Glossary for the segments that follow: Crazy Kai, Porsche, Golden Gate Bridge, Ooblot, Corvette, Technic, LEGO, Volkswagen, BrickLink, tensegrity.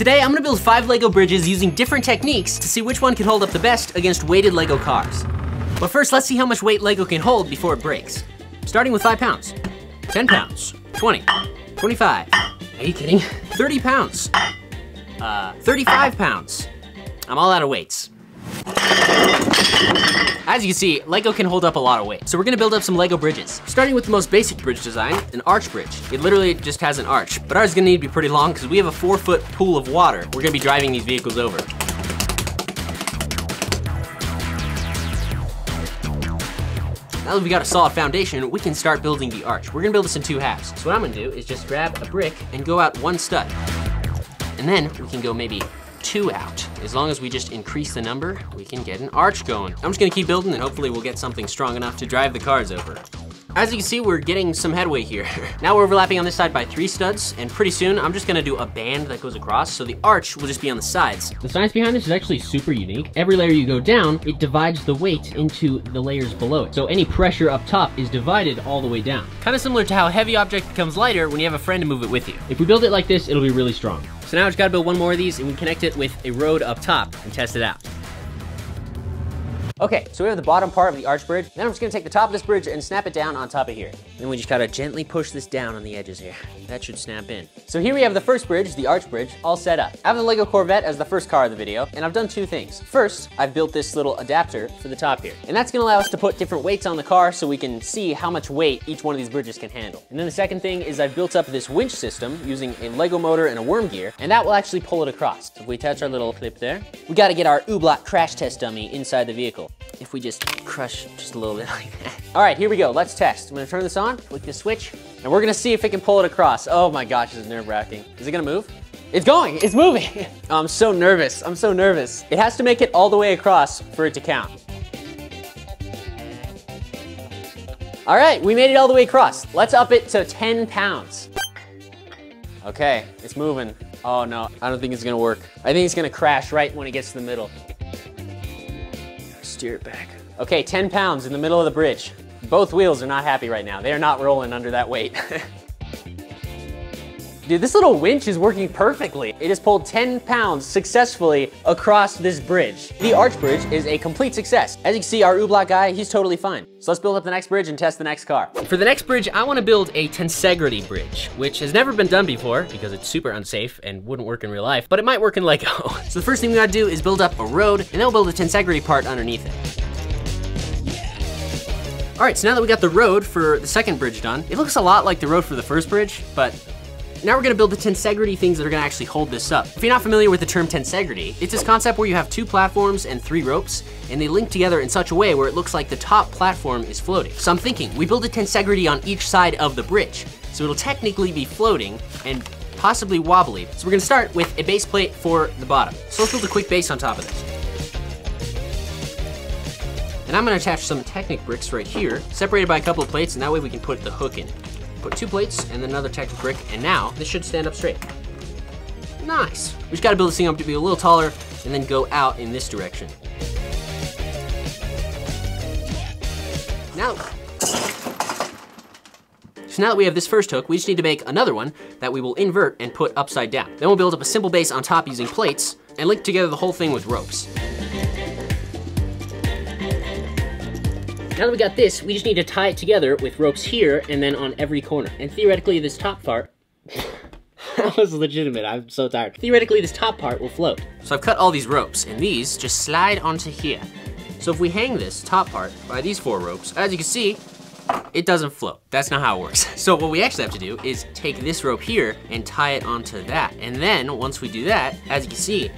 Today, I'm gonna build 5 Lego bridges using different techniques to see which one can hold up the best against weighted Lego cars. But first, let's see how much weight Lego can hold before it breaks. Starting with 5 pounds, 10 pounds, 20, 25, are you kidding? 30 pounds, 35 pounds. I'm all out of weights. As you see, Lego can hold up a lot of weight. So we're gonna build up some Lego bridges. Starting with the most basic bridge design, an arch bridge. It literally just has an arch, but ours is gonna need to be pretty long because we have a 4-foot pool of water. We're gonna be driving these vehicles over. Now that we've got a solid foundation, we can start building the arch. We're gonna build this in 2 halves. So what I'm gonna do is just grab a brick and go out 1 stud. And then we can go maybe 2 out. As long as we just increase the number, we can get an arch going. I'm just gonna keep building and hopefully we'll get something strong enough to drive the cars over. As you can see, we're getting some headway here. Now we're overlapping on this side by 3 studs, and pretty soon I'm just gonna do a band that goes across, so the arch will just be on the sides. The science behind this is actually super unique. Every layer you go down, it divides the weight into the layers below it. So any pressure up top is divided all the way down. Kind of similar to how a heavy object becomes lighter when you have a friend to move it with you. If we build it like this, it'll be really strong. So now I just gotta build 1 more of these, and we connect it with a road up top and test it out. Okay, so we have the bottom part of the arch bridge. Then I'm just gonna take the top of this bridge and snap it down on top of here. Then we just gotta gently push this down on the edges here. That should snap in. So here we have the first bridge, the arch bridge, all set up. I have the Lego Corvette as the first car of the video, and I've done 2 things. First, I've built this little adapter for the top here, and that's gonna allow us to put different weights on the car so we can see how much weight each one of these bridges can handle. And then the second thing is I've built up this winch system using a Lego motor and a worm gear, and that will actually pull it across. So if we attach our little clip there, we gotta get our Ooblot crash test dummy inside the vehicle. If we just crush just a little bit like that. All right, here we go, let's test. I'm gonna turn this on, click the switch, and we're gonna see if it can pull it across. Oh my gosh, this is nerve-wracking. Is it gonna move? It's going, it's moving. Oh, I'm so nervous, I'm so nervous. It has to make it all the way across for it to count. All right, we made it all the way across. Let's up it to 10 pounds. Okay, it's moving. Oh no, I don't think it's gonna work. I think it's gonna crash right when it gets to the middle. Steer it back. Okay, 10 pounds in the middle of the bridge. Both wheels are not happy right now. They are not rolling under that weight. Dude, this little winch is working perfectly. It has pulled 10 pounds successfully across this bridge. The arch bridge is a complete success. As you can see, our Ooblot guy, he's totally fine. So let's build up the next bridge and test the next car. For the next bridge, I wanna build a tensegrity bridge, which has never been done before because it's super unsafe and wouldn't work in real life, but it might work in Lego. So the first thing we gotta do is build up a road, and then we'll build a tensegrity part underneath it. All right, so now that we got the road for the second bridge done, it looks a lot like the road for the first bridge, but now we're gonna build the tensegrity things that are gonna actually hold this up. If you're not familiar with the term tensegrity, it's this concept where you have 2 platforms and 3 ropes, and they link together in such a way where it looks like the top platform is floating. So I'm thinking, we build a tensegrity on each side of the bridge, so it'll technically be floating and possibly wobbly. So we're gonna start with a base plate for the bottom. So let's build a quick base on top of this. And I'm gonna attach some Technic bricks right here, separated by a couple of plates, and that way we can put the hook in it. Put 2 plates and then another Technic brick, and now this should stand up straight. Nice. We just gotta build this thing up to be a little taller and then go out in this direction. So now that we have this first hook, we just need to make another one that we will invert and put upside down. Then we'll build up a simple base on top using plates and link together the whole thing with ropes. Now that we got this, we just need to tie it together with ropes here and then on every corner. And theoretically, this top part, that was legitimate, I'm so tired. Theoretically, this top part will float. So I've cut all these ropes, and these just slide onto here. So if we hang this top part by these 4 ropes, as you can see, it doesn't float. That's not how it works. So what we actually have to do is take this rope here and tie it onto that. And then once we do that, as you can see,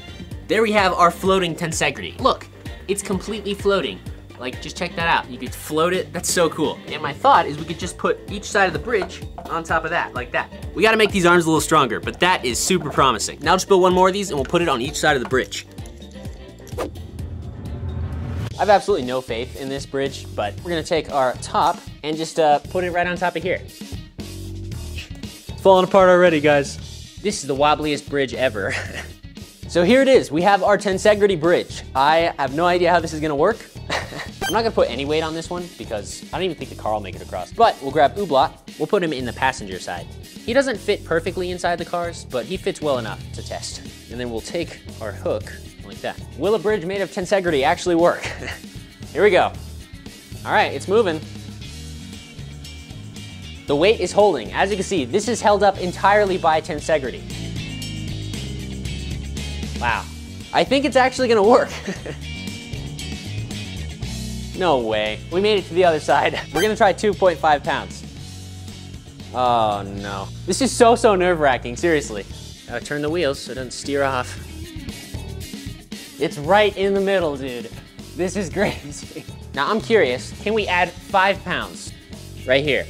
there we have our floating tensegrity. Look, it's completely floating. Like, just check that out. You could float it, that's so cool. And my thought is we could just put each side of the bridge on top of that, like that. We gotta make these arms a little stronger, but that is super promising. Now just build 1 more of these and we'll put it on each side of the bridge. I have absolutely no faith in this bridge, but we're gonna take our top and just put it right on top of here. It's falling apart already, guys. This is the wobbliest bridge ever. So here it is, we have our tensegrity bridge. I have no idea how this is gonna work. I'm not gonna put any weight on this one because I don't even think the car will make it across. But we'll grab Ooblot, we'll put him in the passenger side. He doesn't fit perfectly inside the cars, but he fits well enough to test. and then we'll take our hook like that. Will a bridge made of tensegrity actually work? Here we go. All right, it's moving. The weight is holding. As you can see, this is held up entirely by tensegrity. Wow. I think it's actually gonna work. No way. We made it to the other side. We're gonna try 2.5 pounds. Oh no. This is so nerve-wracking, seriously. Gotta turn the wheels so it doesn't steer off. It's right in the middle, dude. This is crazy. Now I'm curious, can we add 5 pounds right here?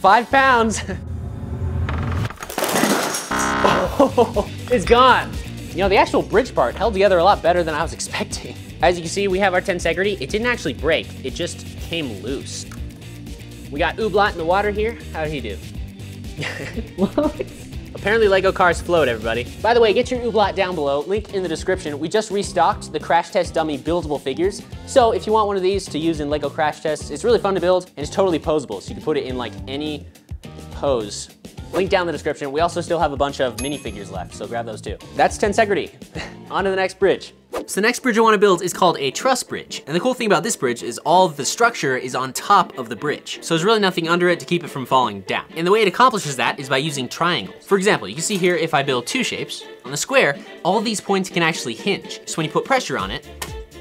5 pounds. Oh, it's gone. You know, the actual bridge part held together a lot better than I was expecting. As you can see, we have our tensegrity. It didn't actually break, it just came loose. We got Ooblot in the water here. How did he do? What? Apparently LEGO cars float, everybody. By the way, get your Ooblot down below, link in the description. We just restocked the Crash Test Dummy buildable figures. So if you want one of these to use in LEGO Crash Tests, it's really fun to build and it's totally posable. So you can put it in like any pose. Link down in the description. We also still have a bunch of minifigures left, so grab those too. That's tensegrity. On to the next bridge. So the next bridge I want to build is called a truss bridge. And the cool thing about this bridge is all the structure is on top of the bridge. So there's really nothing under it to keep it from falling down. And the way it accomplishes that is by using triangles. For example, you can see here if I build two shapes, on the square, all these points can actually hinge. So when you put pressure on it,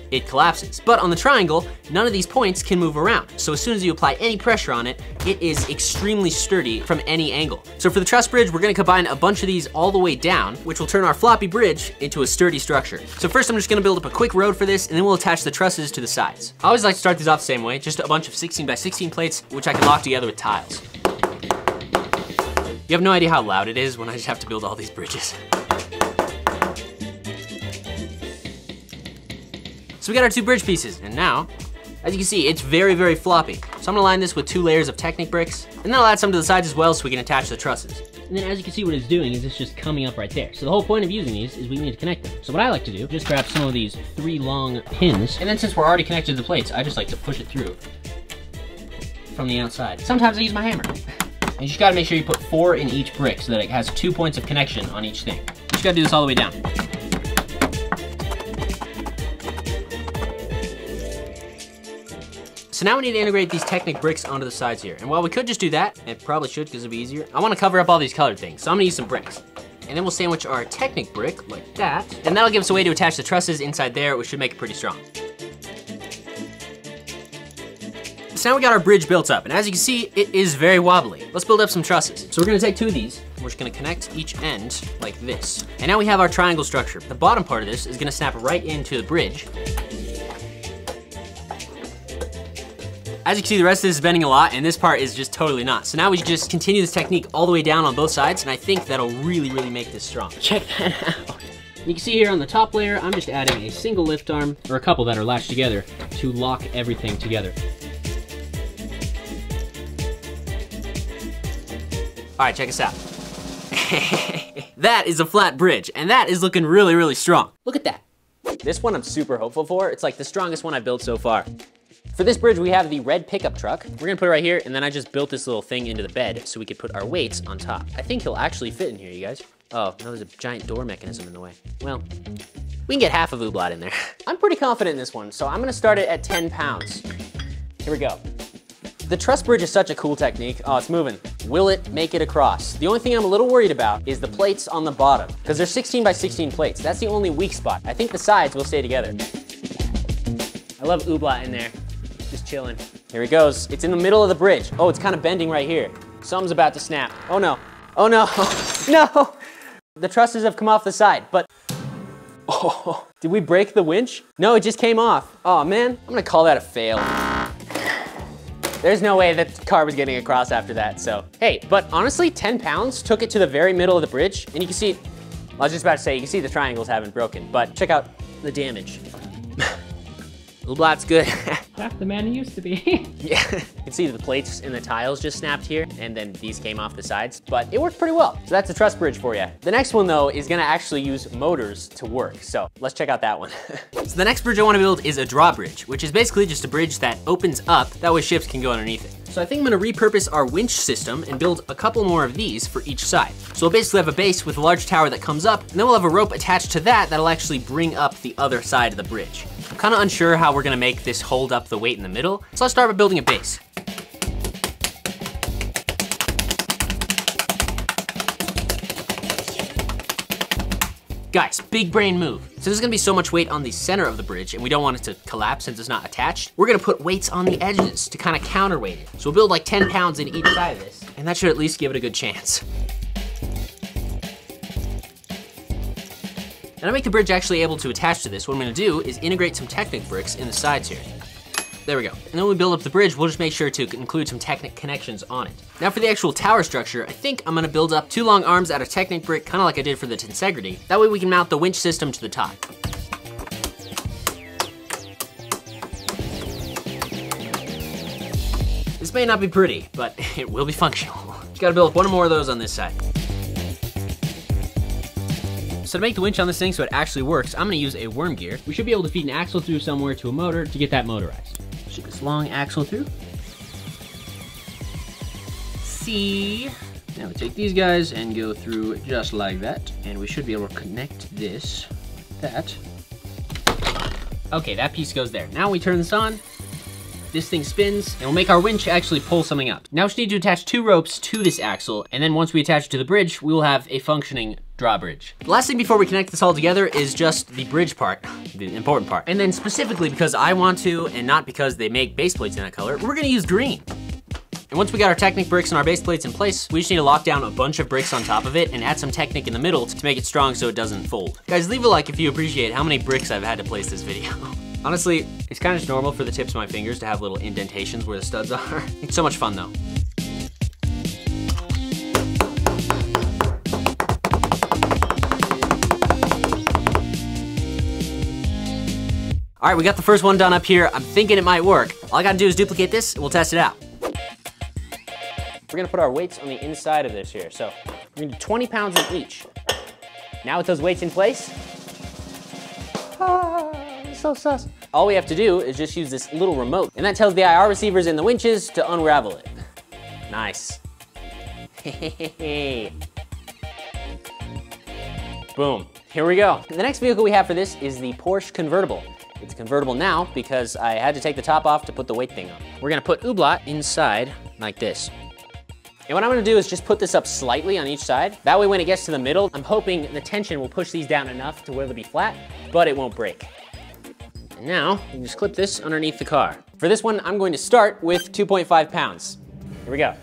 it collapses. But on the triangle, none of these points can move around. So as soon as you apply any pressure on it, it is extremely sturdy from any angle. So for the truss bridge, we're gonna combine a bunch of these all the way down, which will turn our floppy bridge into a sturdy structure. So first I'm just gonna build up a quick road for this, and then we'll attach the trusses to the sides. I always like to start these off the same way, just a bunch of 16 by 16 plates, which I can lock together with tiles. You have no idea how loud it is when I just have to build all these bridges. So we got our two bridge pieces, and now, as you can see, it's very floppy. So I'm gonna line this with 2 layers of Technic bricks, and then I'll add some to the sides as well so we can attach the trusses. And then as you can see, what it's doing is it's just coming up right there. So the whole point of using these is we need to connect them. So what I like to do, just grab some of these 3 long pins, and then since we're already connected to the plates, I just like to push it through from the outside. Sometimes I use my hammer. And you just gotta make sure you put 4 in each brick so that it has 2 points of connection on each thing. You just gotta do this all the way down. So now we need to integrate these Technic bricks onto the sides here. And while we could just do that, and probably should because it'd be easier, I wanna cover up all these colored things. So I'm gonna use some bricks. And then we'll sandwich our Technic brick like that. And that'll give us a way to attach the trusses inside there, which should make it pretty strong. So now we got our bridge built up. And as you can see, it is very wobbly. Let's build up some trusses. So we're gonna take 2 of these. And we're just gonna connect each end like this. And now we have our triangle structure. The bottom part of this is gonna snap right into the bridge. As you can see, the rest of this is bending a lot, and this part is just totally not. So now we just continue this technique all the way down on both sides, and I think that'll really make this strong. Check that out. You can see here on the top layer, I'm just adding a single lift arm, or a couple that are latched together, to lock everything together. All right, check this out. That is a flat bridge, and that is looking really strong. Look at that. This one I'm super hopeful for. It's like the strongest one I've built so far. For this bridge, we have the red pickup truck. We're gonna put it right here, and then I just built this little thing into the bed so we could put our weights on top. I think he'll actually fit in here, you guys. Oh, no, there's a giant door mechanism in the way. Well, we can get half of Ooblot in there. I'm pretty confident in this one, so I'm gonna start it at 10 pounds. Here we go. The truss bridge is such a cool technique. Oh, it's moving. Will it make it across? The only thing I'm a little worried about is the plates on the bottom, because they're 16 by 16 plates. That's the only weak spot. I think the sides will stay together. I love Ooblot in there. Just chilling. Here he goes. It's in the middle of the bridge. Oh, it's kind of bending right here. Something's about to snap. Oh no. Oh no. No. The trusses have come off the side, but. Oh, did we break the winch? No, it just came off. Oh man. I'm gonna call that a fail. There's no way that the car was getting across after that, so. Hey, but honestly, 10 pounds took it to the very middle of the bridge, and you can see, I was just about to say, you can see the triangles haven't broken, but check out the damage. Ooblot's good. back the man he used to be. Yeah, you can see the plates and the tiles just snapped here, and then these came off the sides, but it worked pretty well. So that's a truss bridge for you. The next one though is gonna actually use motors to work, so let's check out that one. So the next bridge I wanna build is a drawbridge, which is basically just a bridge that opens up, that way ships can go underneath it. So I think I'm gonna repurpose our winch system and build a couple more of these for each side. So we'll basically have a base with a large tower that comes up, and then we'll have a rope attached to that that'll actually bring up the other side of the bridge. I'm kinda unsure how we're gonna make this hold up the weight in the middle, so let's start by building a base. Guys, big brain move. So there's gonna be so much weight on the center of the bridge and we don't want it to collapse since it's not attached. We're gonna put weights on the edges to kind of counterweight it. So we'll build like 10 pounds in each side of this, and that should at least give it a good chance. And to make the bridge actually able to attach to this, what I'm gonna do is integrate some Technic bricks in the sides here. There we go. And then when we build up the bridge, we'll just make sure to include some Technic connections on it. Now for the actual tower structure, I think I'm gonna build up two long arms out of Technic brick, kinda like I did for the tensegrity. That way we can mount the winch system to the top. This may not be pretty, but it will be functional. Just gotta build up one more of those on this side. So to make the winch on this thing so it actually works, I'm gonna use a worm gear. We should be able to feed an axle through somewhere to a motor to get that motorized. Shoot this long axle through. See? Now we take these guys and go through just like that. And we should be able to connect this with that. Okay, that piece goes there. Now we turn this on. This thing spins, and we'll make our winch actually pull something up. Now we just need to attach two ropes to this axle, and then once we attach it to the bridge, we will have a functioning drawbridge. The last thing before we connect this all together is just the bridge part, the important part. And then specifically because I want to, and not because they make base plates in that color, we're gonna use green. And once we got our Technic bricks and our base plates in place, we just need to lock down a bunch of bricks on top of it and add some Technic in the middle to make it strong so it doesn't fold. Guys, leave a like if you appreciate how many bricks I've had to place this video. Honestly, it's kind of just normal for the tips of my fingers to have little indentations where the studs are. It's so much fun though. All right, we got the first one done up here. I'm thinking it might work. All I gotta do is duplicate this and we'll test it out. We're gonna put our weights on the inside of this here. So we're gonna do 20 pounds in each. Now with those weights in place, so sus. All we have to do is just use this little remote, and that tells the IR receivers in the winches to unravel it. Nice. Boom, here we go. The next vehicle we have for this is the Porsche convertible. It's convertible now because I had to take the top off to put the weight thing on. We're gonna put Ooblot inside like this. And what I'm gonna do is just put this up slightly on each side. That way when it gets to the middle, I'm hoping the tension will push these down enough to where they'll be flat, but it won't break. And now, you can just clip this underneath the car. For this one, I'm going to start with 2.5 pounds. Here we go.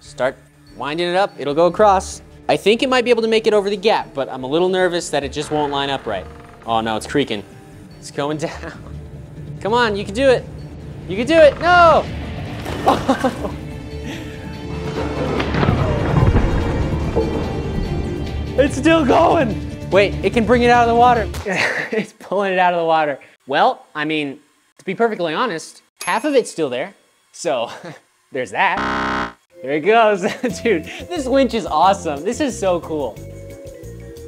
Start winding it up, it'll go across. I think it might be able to make it over the gap, but I'm a little nervous that it just won't line up right. Oh no, it's creaking. It's going down. Come on, you can do it. You can do it, no! It's still going. Wait, it can bring it out of the water. It's pulling it out of the water. Well, I mean, to be perfectly honest, half of it's still there. So there's that. There it goes. Dude, this winch is awesome. This is so cool.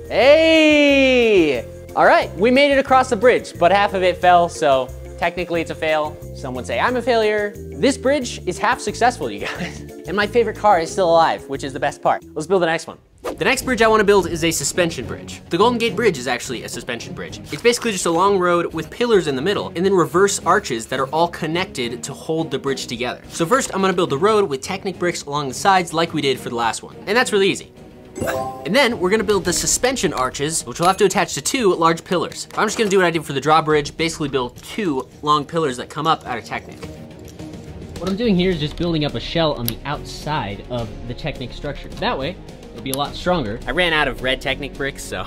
Hey! All right, we made it across the bridge, but half of it fell, so technically it's a fail. Some would say I'm a failure. This bridge is half successful, you guys. And my favorite car is still alive, which is the best part. Let's build the next one. The next bridge I want to build is a suspension bridge. The Golden Gate Bridge is actually a suspension bridge. It's basically just a long road with pillars in the middle and then reverse arches that are all connected to hold the bridge together. So first I'm gonna build the road with Technic bricks along the sides like we did for the last one. And that's really easy. And then we're gonna build the suspension arches, which we'll have to attach to two large pillars. I'm just gonna do what I did for the drawbridge, basically build two long pillars that come up out of Technic. What I'm doing here is just building up a shell on the outside of the Technic structure. That way, it'll be a lot stronger. I ran out of red Technic bricks, so.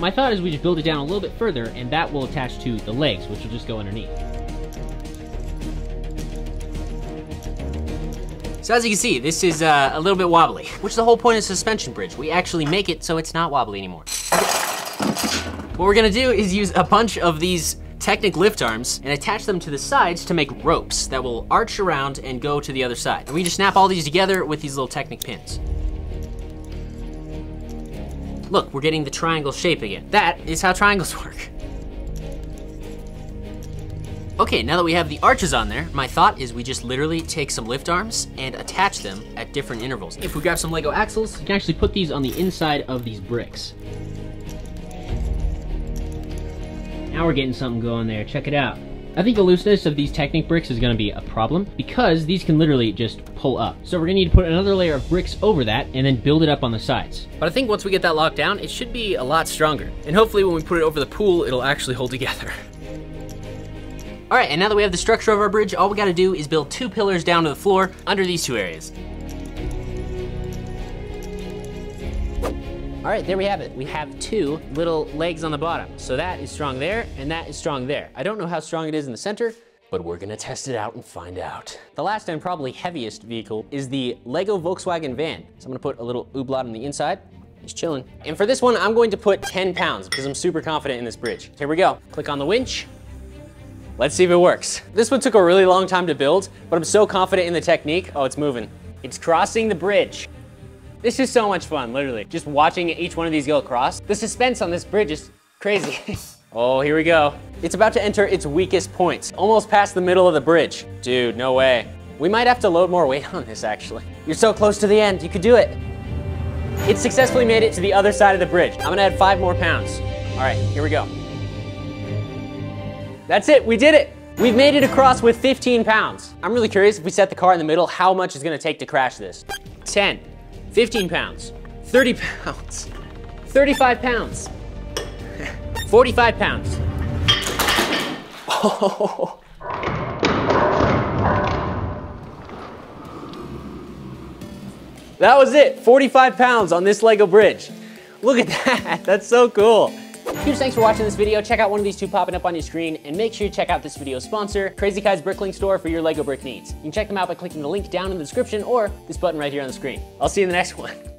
My thought is we just build it down a little bit further and that will attach to the legs, which will just go underneath. So as you can see, this is a little bit wobbly, which is the whole point of suspension bridge. We actually make it so it's not wobbly anymore. What we're gonna do is use a bunch of these Technic lift arms and attach them to the sides to make ropes that will arch around and go to the other side. And we just snap all these together with these little Technic pins. Look, we're getting the triangle shape again. That is how triangles work. Okay, now that we have the arches on there, my thought is we just literally take some lift arms and attach them at different intervals. If we grab some Lego axles, you can actually put these on the inside of these bricks. Now we're getting something going there, check it out. I think the looseness of these Technic bricks is gonna be a problem because these can literally just pull up. So we're gonna need to put another layer of bricks over that and then build it up on the sides. But I think once we get that locked down, it should be a lot stronger. And hopefully when we put it over the pool, it'll actually hold together. All right, and now that we have the structure of our bridge, all we gotta do is build two pillars down to the floor under these two areas. All right, there we have it. We have two little legs on the bottom. So that is strong there, and that is strong there. I don't know how strong it is in the center, but we're gonna test it out and find out. The last and probably heaviest vehicle is the Lego Volkswagen van. So I'm gonna put a little Ooblot on the inside. He's chilling. And for this one, I'm going to put 10 pounds because I'm super confident in this bridge. Here we go. Click on the winch. Let's see if it works. This one took a really long time to build, but I'm so confident in the technique. Oh, it's moving. It's crossing the bridge. This is so much fun, literally. Just watching each one of these go across. The suspense on this bridge is crazy. Oh, here we go. It's about to enter its weakest points, almost past the middle of the bridge. Dude, no way. We might have to load more weight on this, actually. You're so close to the end, you could do it. It successfully made it to the other side of the bridge. I'm gonna add 5 more pounds. All right, here we go. That's it, we did it. We've made it across with 15 pounds. I'm really curious if we set the car in the middle, how much it's gonna take to crash this. 10. 15 pounds, 30 pounds, 35 pounds, 45 pounds. Oh. That was it, 45 pounds on this Lego bridge. Look at that, that's so cool. Huge thanks for watching this video. Check out one of these two popping up on your screen and make sure you check out this video's sponsor, Crazy Kai's BrickLink store, for your Lego brick needs. You can check them out by clicking the link down in the description or this button right here on the screen. I'll see you in the next one.